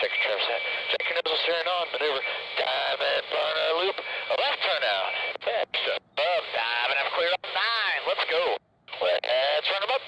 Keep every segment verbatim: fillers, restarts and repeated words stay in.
check your traverse out. Check your nose, steering on, maneuver, diamond, burner, loop, a left turn out. Text above, diamond, I'm clear up nine, let's go. Let's run them up.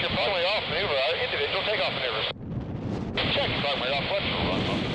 Check your runway off maneuver, individual takeoff maneuver. Check your runway off left for runway.